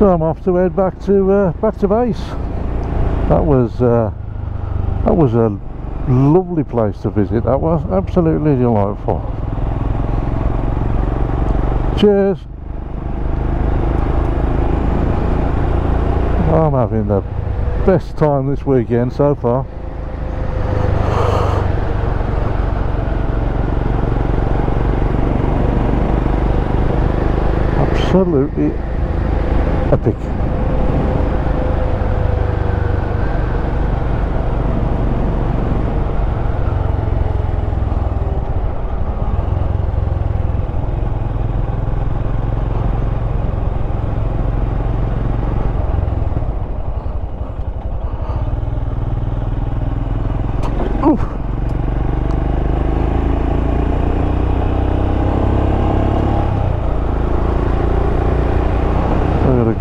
So I'm off to head back to base. That was a lovely place to visit. That was absolutely delightful. Cheers. I'm having the best time this weekend so far. Absolutely epic.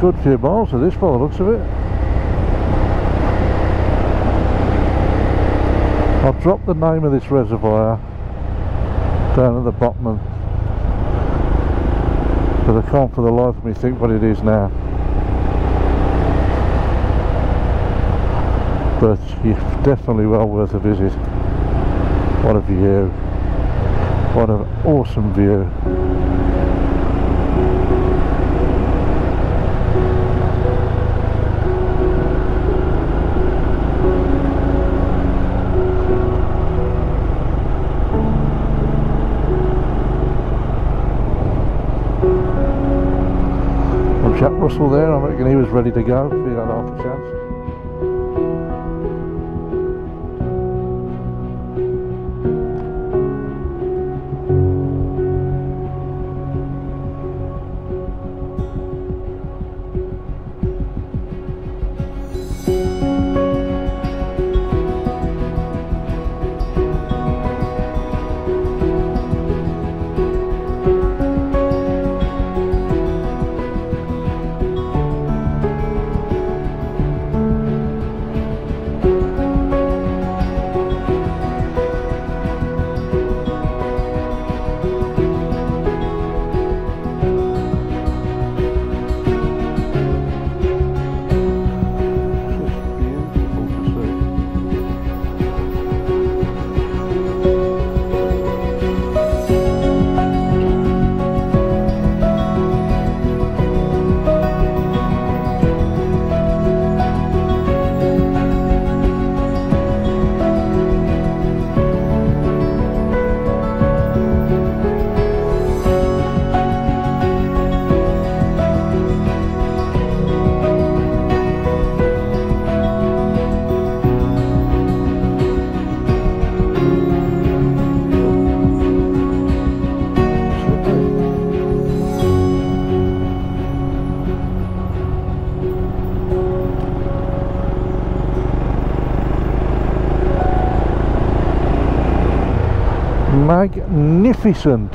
Good few miles of this by the looks of it. I'll drop the name of this reservoir down at the bottom, but I can't for the life of me think what it is now. But it's definitely well worth a visit. What a view. What an awesome view. Jack Russell there, I reckon he was ready to go if he had half a chance. Magnificent.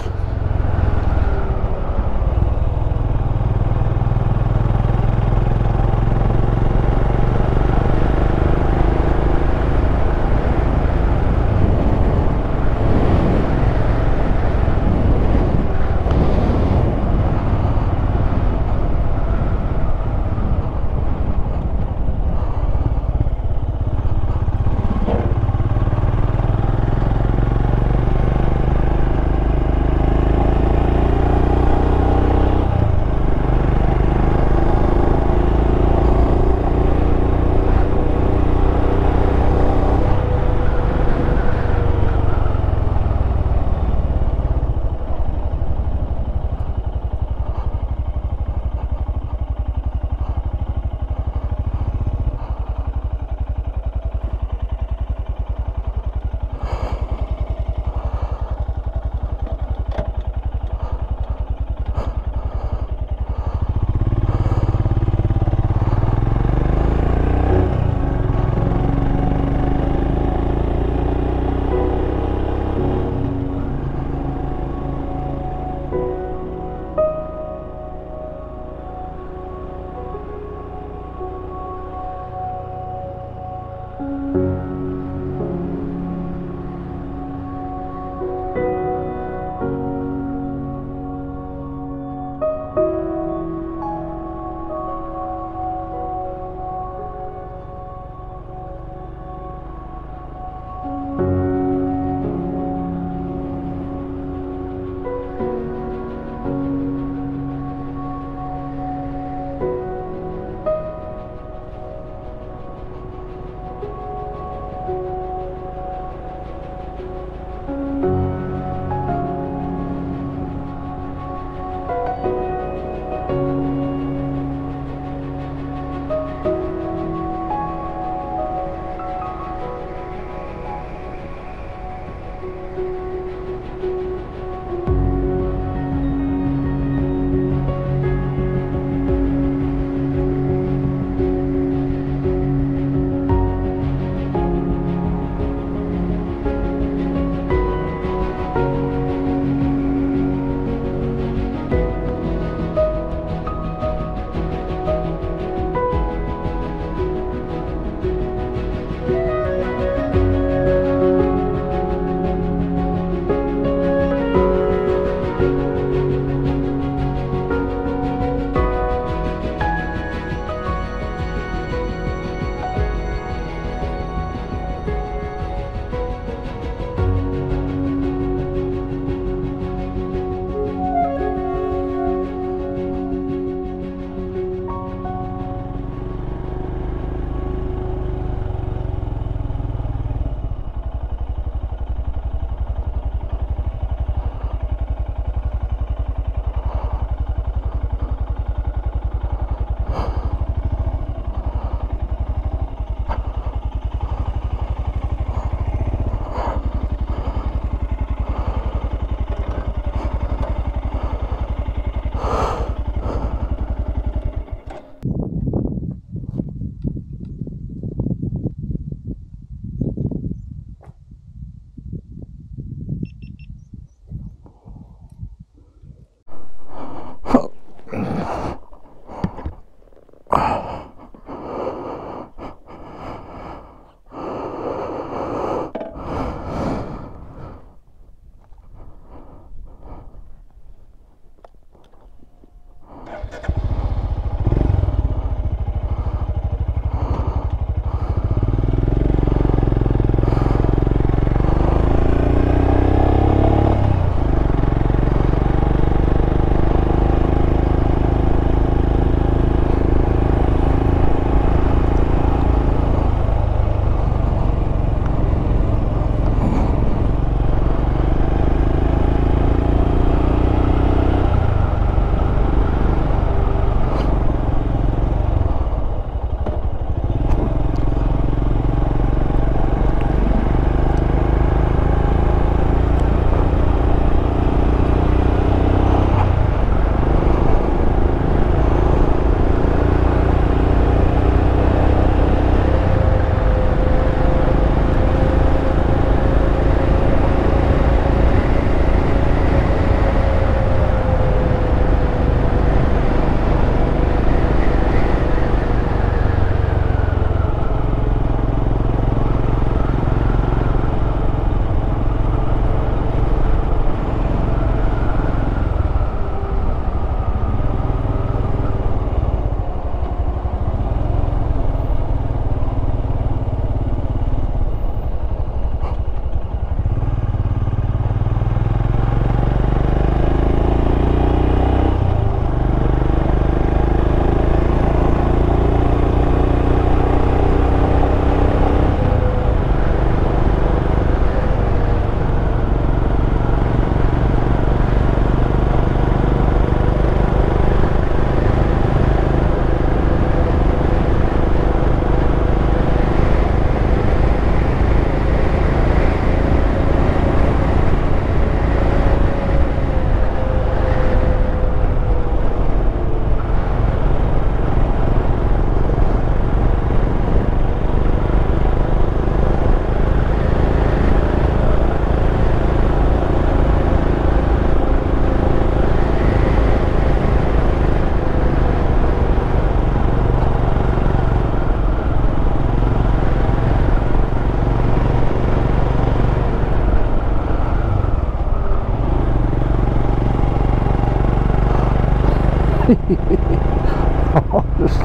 Just,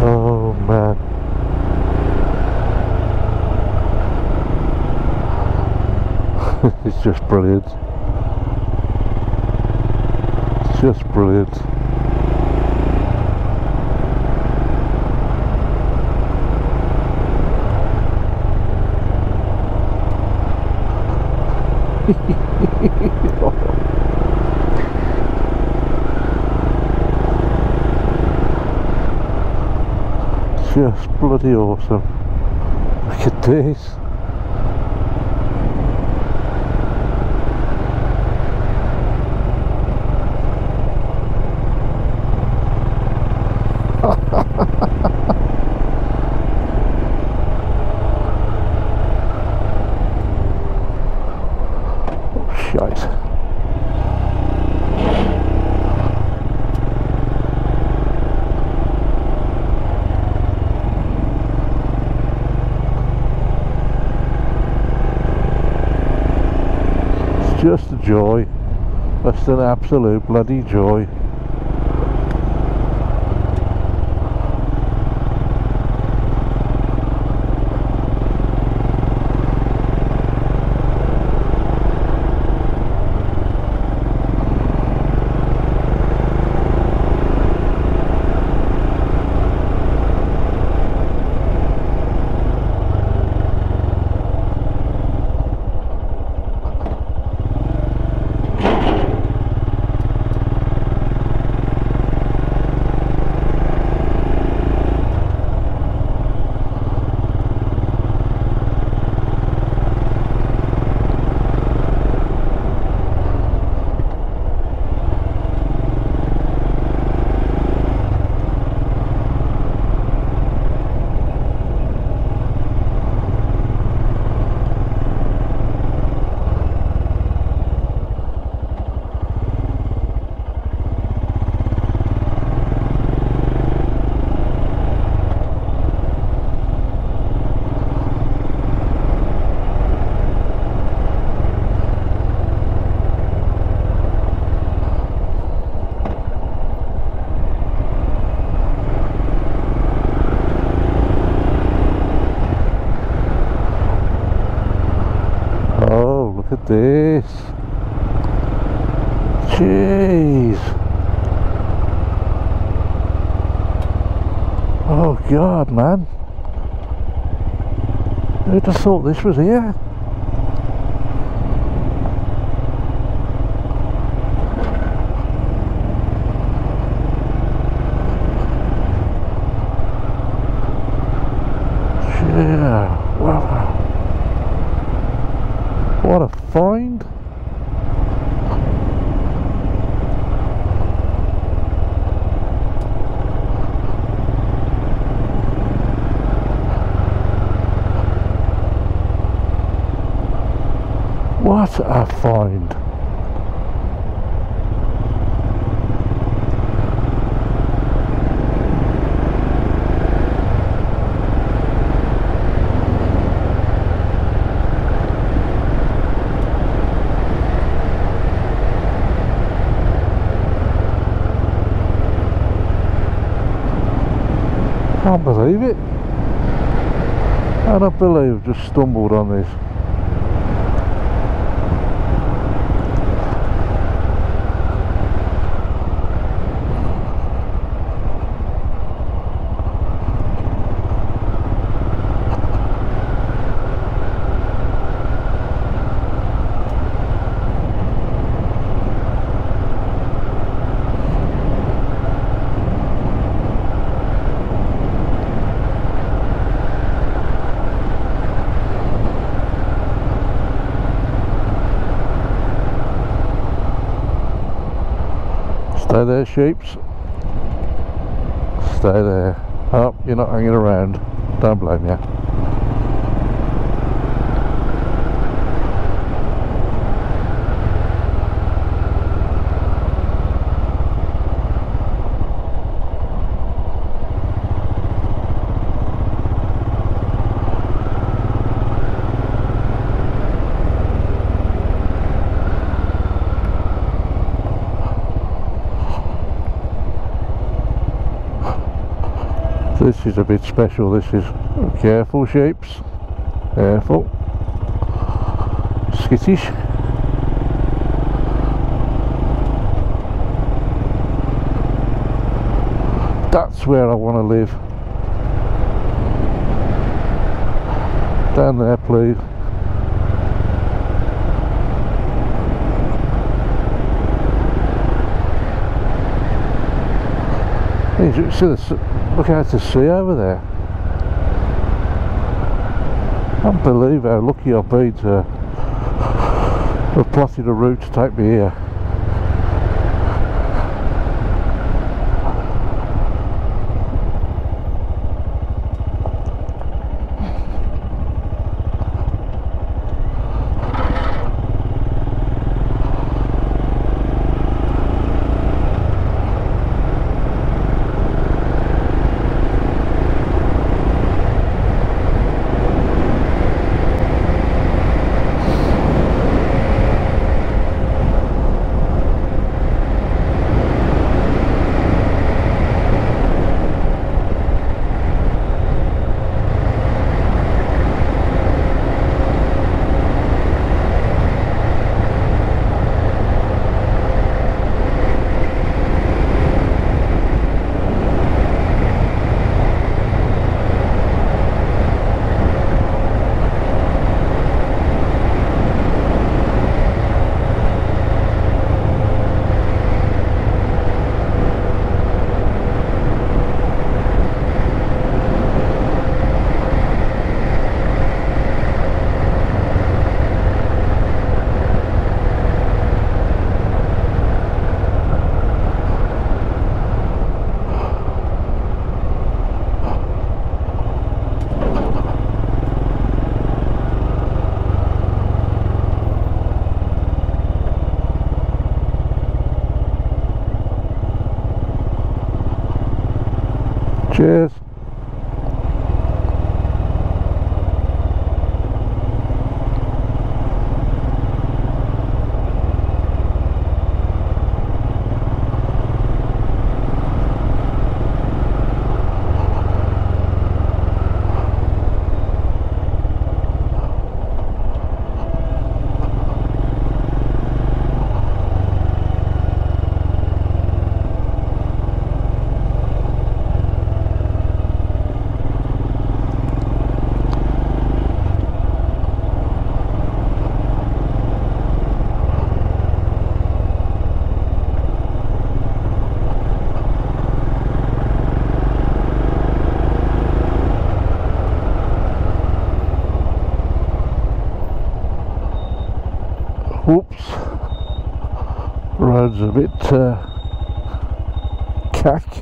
oh man. It's just brilliant. It's just brilliant. Just bloody awesome. Look at this. Just a joy, just an absolute bloody joy. This, jeez, oh god man, who'd have thought this was here? Yeah, wow. What a find! What a find! I can't believe it. I don't believe I've just stumbled on this. Stay there, sheeps. Stay there. Oh, you're not hanging around. Don't blame you. This is a bit special. This is careful shapes, careful, skittish. That's where I want to live. Down there, please. See the, look out to sea over there. I can't believe how lucky I've been to have plotted a route to take me here. Cheers. Whoops, road's a bit cack.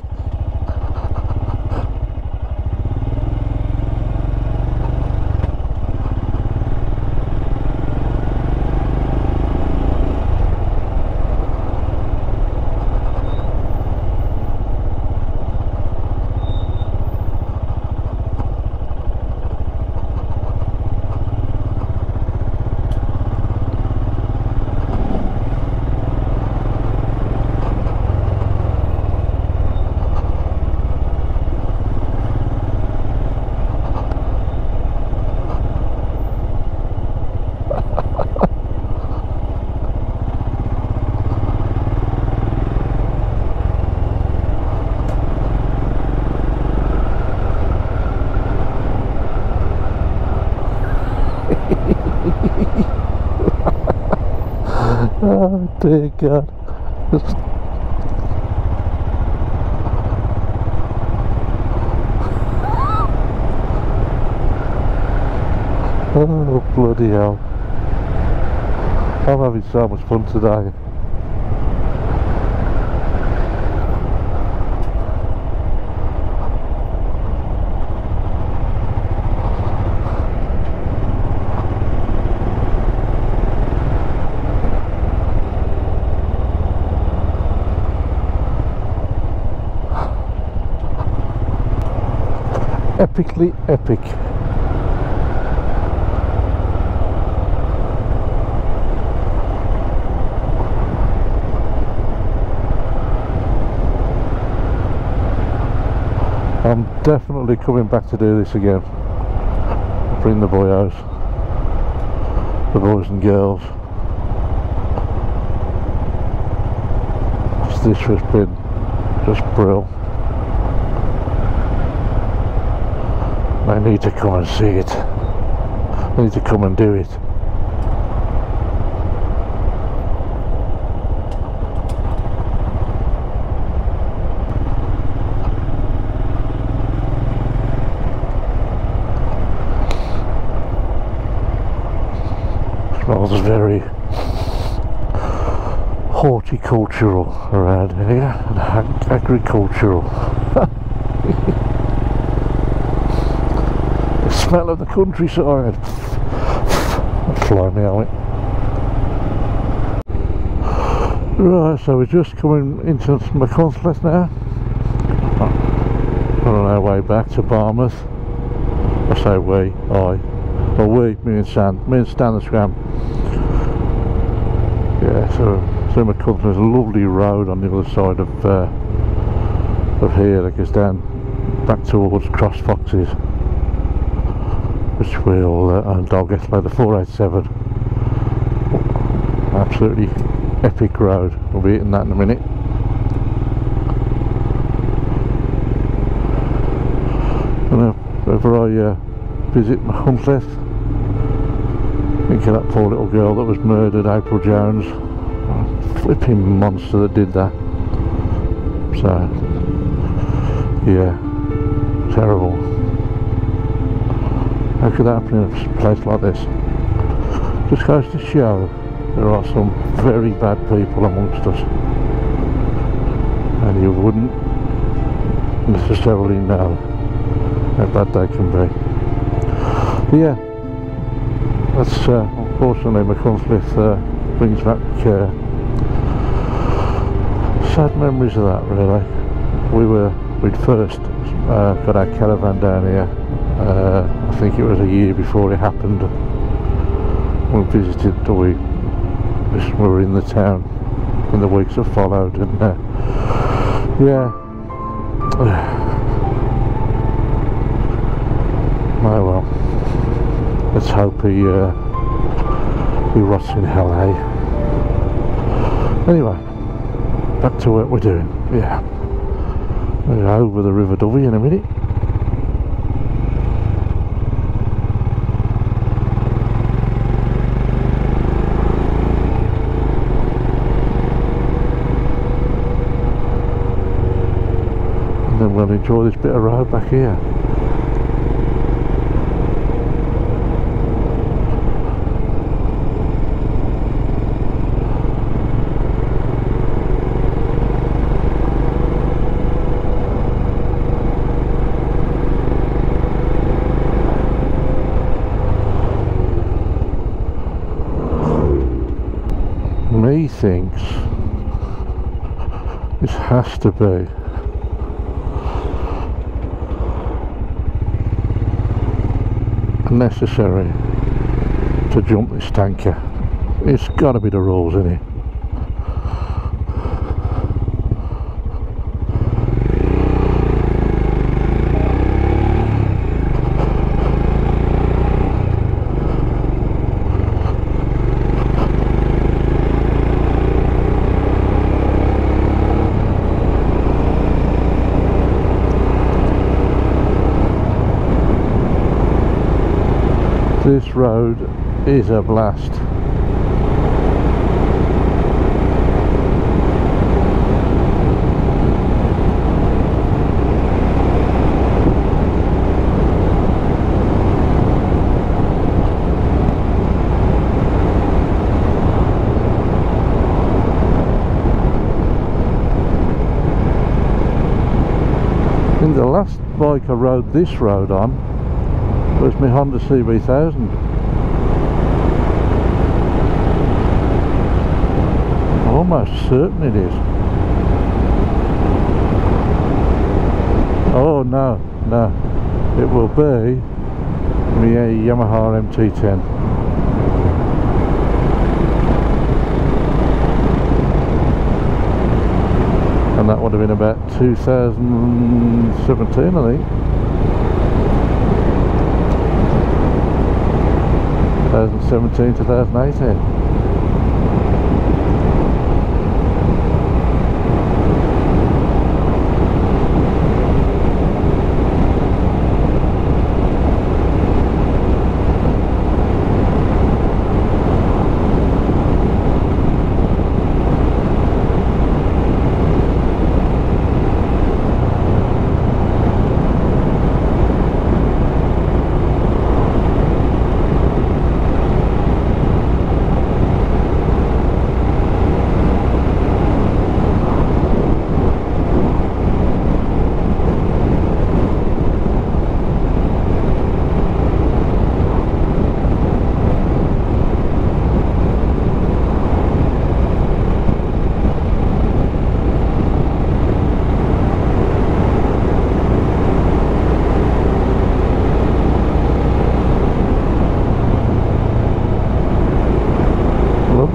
Oh dear God. Oh bloody hell. I'm having so much fun today. Epically epic. I'm definitely coming back to do this again. Bring the boyos, the boys and girls. This has been just brill. They need to come and see it. They need to come and do it. Smells very horticultural around here, and agricultural. The smell of the countryside. Fly me out. Right, so we're just coming into Machynlleth now. We're on our way back to Barmouth. I say we, me and Stan the Scram. Yeah, so Machynlleth is a lovely road on the other side of here that goes down back towards Cross Foxes, which we'll get by the 487. Absolutely epic road. We'll be hitting that in a minute. And whenever I visit Machynlleth, think of that poor little girl that was murdered, April Jones. Flipping monster that did that. So yeah, terrible. How could that happen in a place like this? Just goes to show there are some very bad people amongst us, and you wouldn't necessarily know how bad they can be. But yeah, that's unfortunately Machynlleth brings back sad memories of that, really. We'd first got our caravan down here. I think it was a year before it happened. We visited Dovey. We were in the town in the weeks that followed, and yeah. Oh well. Let's hope he rots in hell, eh? Anyway. Back to what we're doing, yeah. We're over the River Dovey in a minute. And then we'll enjoy this bit of road back here. Methinks this has to be necessary to jump this tanker. It's got to be the rules, isn't it? This road is a blast. In the last bike I rode this road on, it was my Honda CB1000. I'm almost certain it is. Oh no, no. It will be my Yamaha MT10. I and that would have been about 2017, I think. 2017, 2018.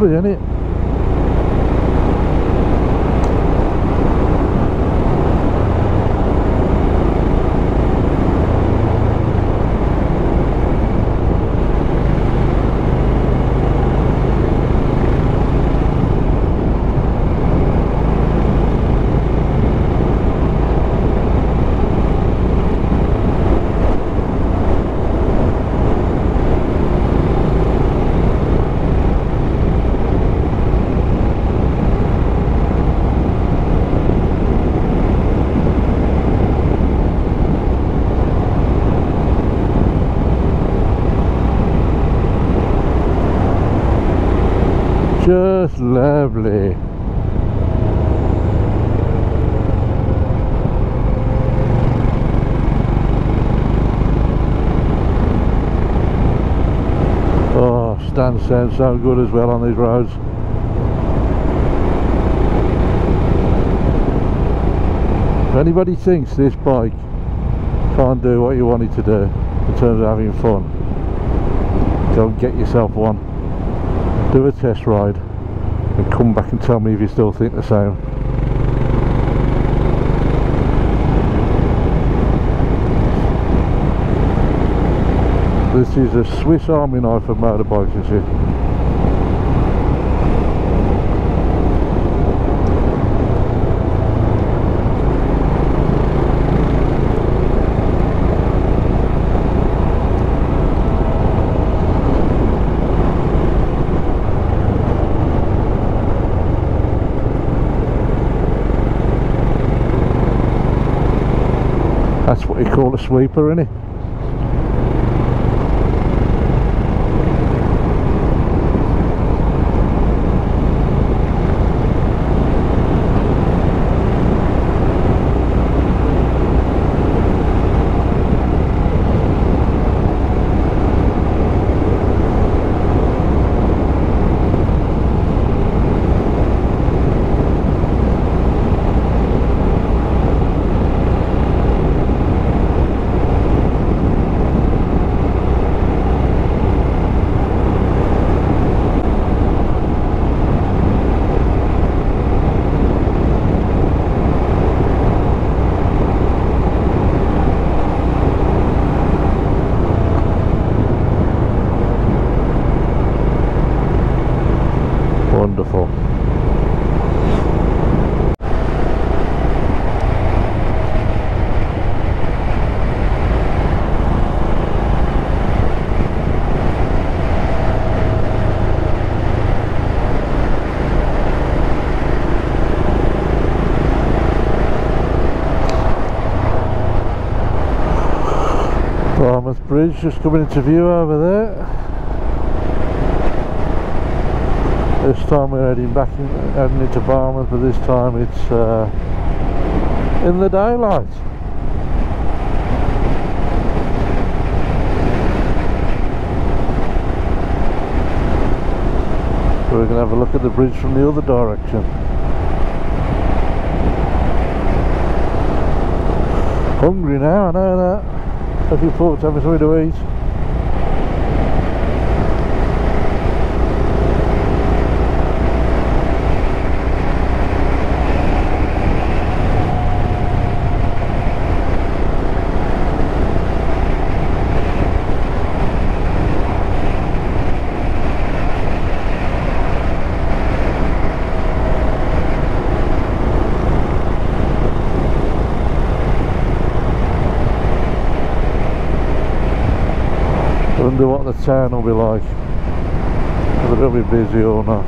Isn't it? Just lovely. Oh, Stan sounds so good as well on these roads. If anybody thinks this bike can't do what you want it to do in terms of having fun, go and get yourself one. Do a test ride and come back and tell me if you still think the same. This is a Swiss Army knife of motorbikes, you see. That's what you call a sweeper, innit? Wonderful. Barmouth Bridge just coming into view over there. This time we're heading into Barmouth, but this time it's in the daylight. So we're going to have a look at the bridge from the other direction. Hungry now, I know that. Looking forward to having something to eat. wonder what the town will be like, whether it'll be busy or not.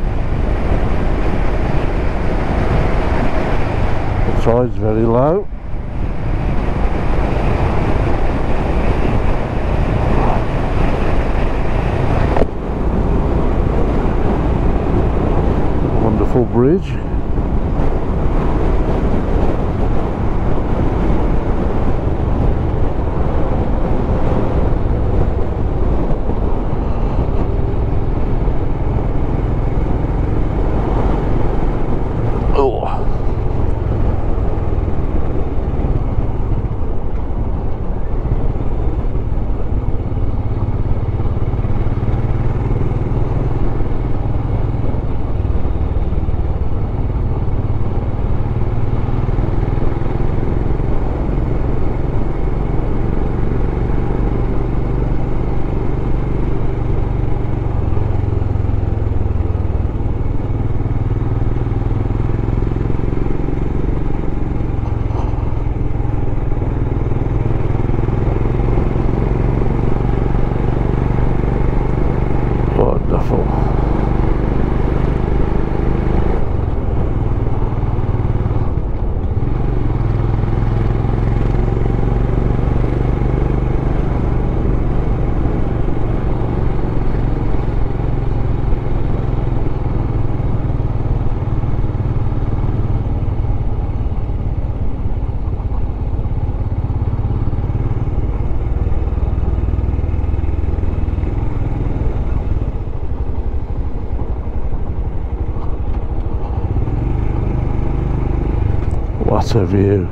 The tide's very low. Wonderful bridge. What a view.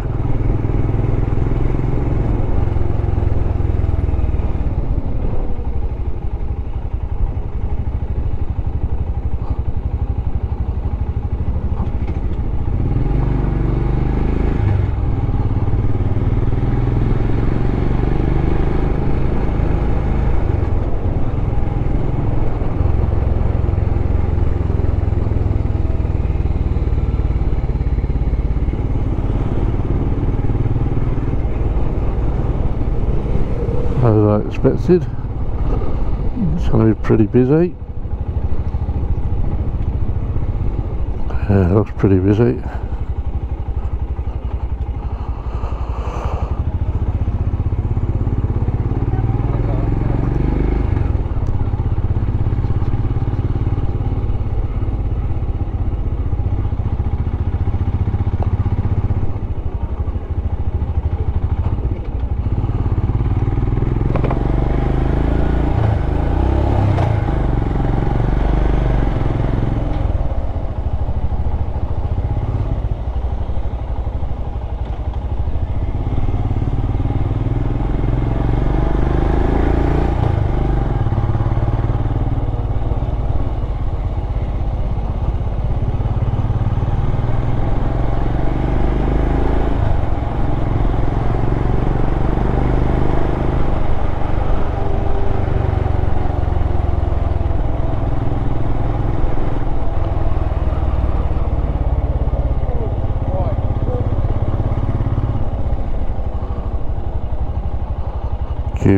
Expected. It's going to be pretty busy. Yeah, it looks pretty busy.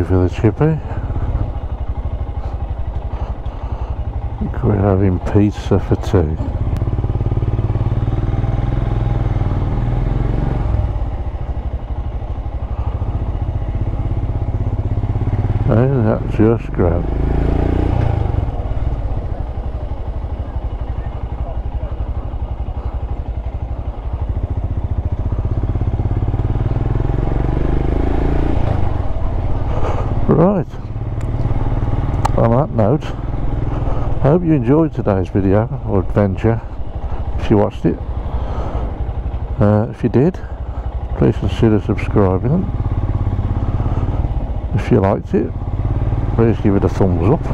For the chippy. We're having pizza for two. And that just grabbed. Right, on that note, I hope you enjoyed today's video or adventure, if you watched it. If you did, please consider subscribing. If you liked it, please give it a thumbs up.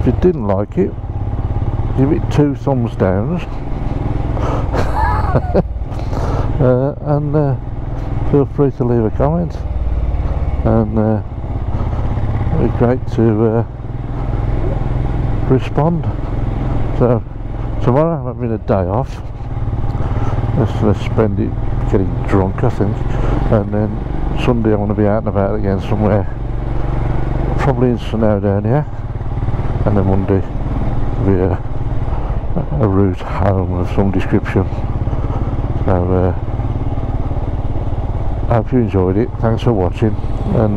If you didn't like it, give it 2 thumbs downs. And feel free to leave a comment. And it'd be great to respond. So tomorrow I'm having a day off. Just going to spend it getting drunk, I think. And then Sunday I want to be out and about again somewhere. probably in Snowdonia, yeah? And then one day via a route home of some description. So I hope you enjoyed it, thanks for watching, and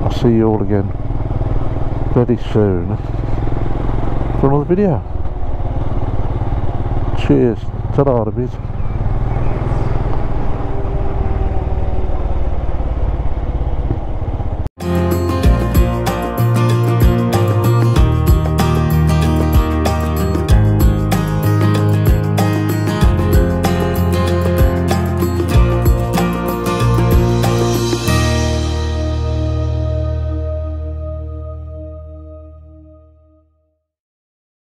I'll see you all again very soon for another video. Cheers, ta-da a bit.